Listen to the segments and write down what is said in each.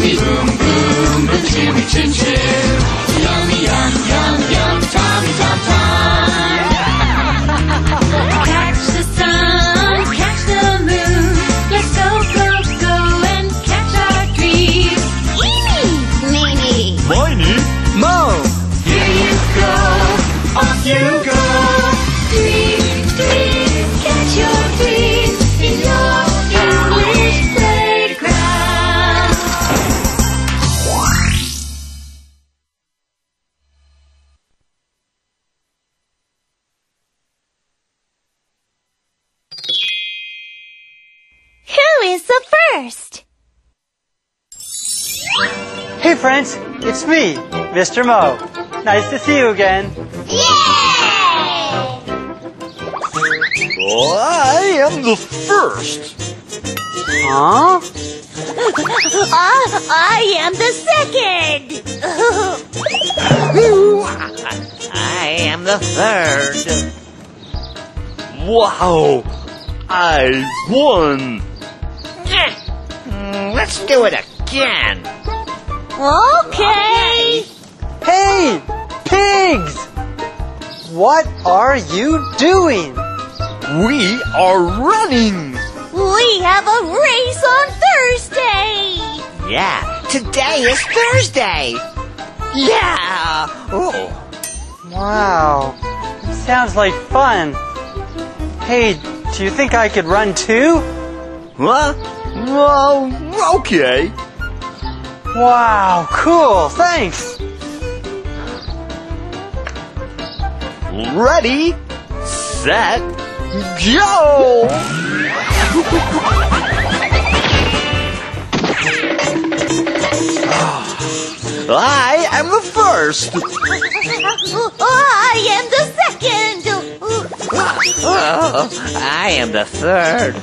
Yummy, boom, boom, boom, jimmy, chin, chin. Yummy, yum, yum, yum, tummy, tum, tum. Catch the sun, catch the moon. Let's go, go, go and catch our dreams. Eenie, Meenie, Moiny, Moe. Here you go, off you go. Dream, dream, catch your dreams in your English playground. Who is the first? Hey friends, it's me, Mr. Moe. Nice to see you again. Yay! I am the first. Huh? I am the second. I am the third. Wow, I won. Let's do it again. Okay. Hey, pigs! What are you doing? We are running! We have a race on Thursday! Yeah, today is Thursday! Yeah! Oh. Wow, sounds like fun. Hey, do you think I could run too? Huh? Well, okay. Wow, cool, thanks! Ready, set, go! I am the first. I am the second. I am the third.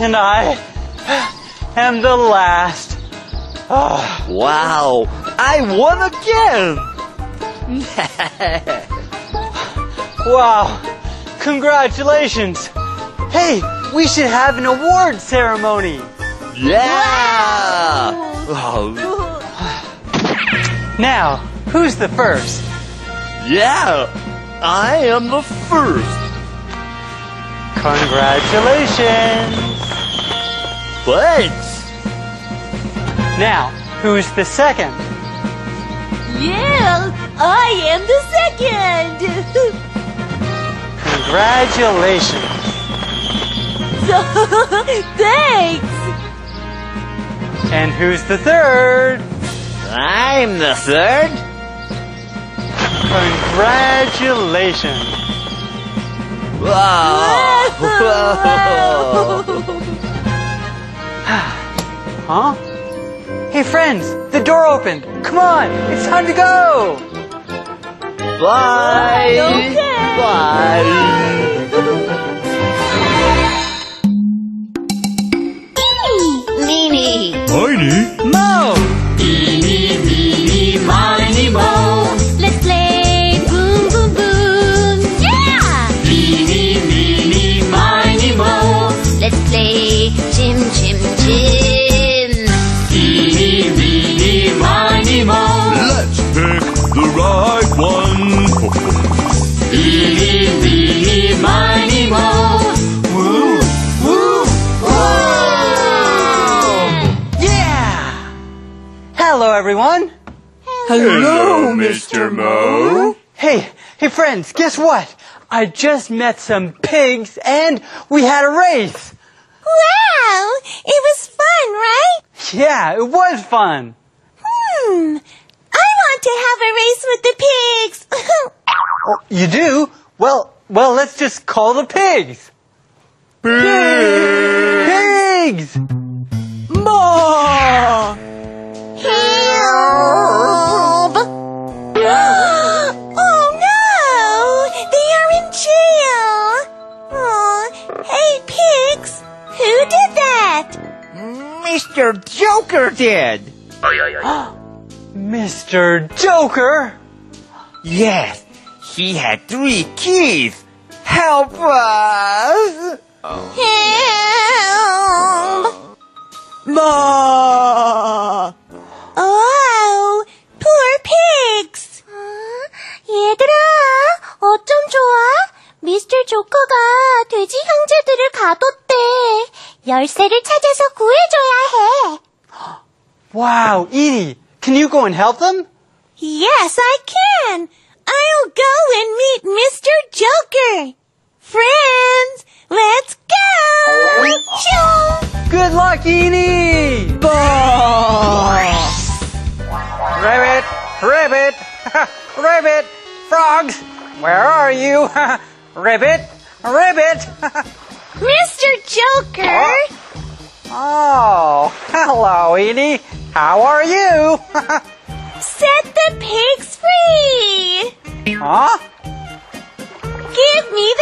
And I am the last. Wow. I won again! Wow, congratulations! Hey, we should have an award ceremony! Yeah! Wow. Now, who's the first? Yeah, I am the first! Congratulations! Thanks! Now, who's the second? Yeah, I am the second! Congratulations! Thanks! And who's the third? I'm the third! Congratulations! Wow! Huh? Hey friends, the door opened! Come on, it's time to go! Bye! Okay. Bye! Eenie, Meenie, Moiny, Moe! Eenie, Meenie, Moiny, Moe! Let's play boom, boom, boom! Yeah! Eenie, Meenie, Moiny, Moe! Let's play chim, chim, chim! Let's pick the right one. Eenie, Meenie, Miny, Moe. Woo, woo, woo! Yeah! Hello, everyone. Hello, Mr. Moe. Hey, friends, guess what? I just met some pigs and we had a race. Wow! It was fun, right? Yeah, it was fun. I want to have a race with the pigs. You do? Well, let's just call the pigs. Pigs! Moo! Help! Oh no! They are in jail. Oh, hey pigs! Who did that? Mr. Joker did. Mr. Joker? Yes, he had 3 kids. Help us! Help! 가뒀대. 열쇠를 찾아서 구해줘야 해. Wow, Edie, can you go and help them? Yes, I can. I'll go and meet Mr. Joker. Friends, let's go! Good luck, Eenie! Rabbit, rabbit, rabbit, frogs, where are you? Rabbit, rabbit! Mr. Joker! Oh, hello, Eenie. How are you? Set the pigs free! Huh? Give me